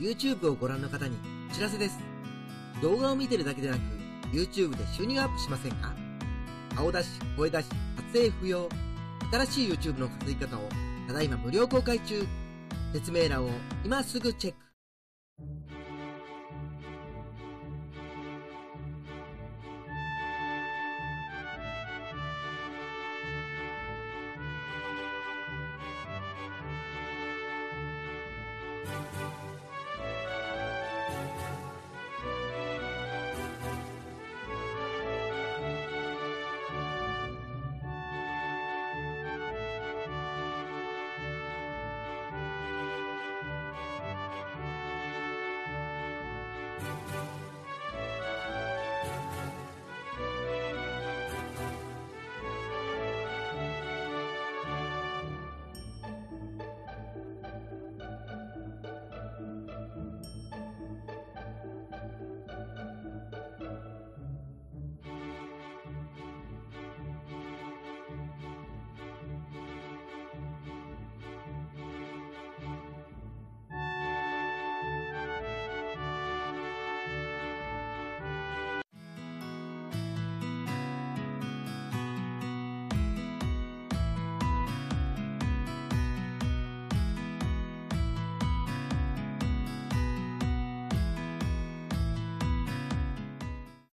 YouTube をご覧の方にお知らせです。動画を見てるだけでなく、YouTube で収入がアップしませんか？顔出し、声出し、撮影不要。新しい YouTube の稼ぎ方をただいま無料公開中。説明欄を今すぐチェック。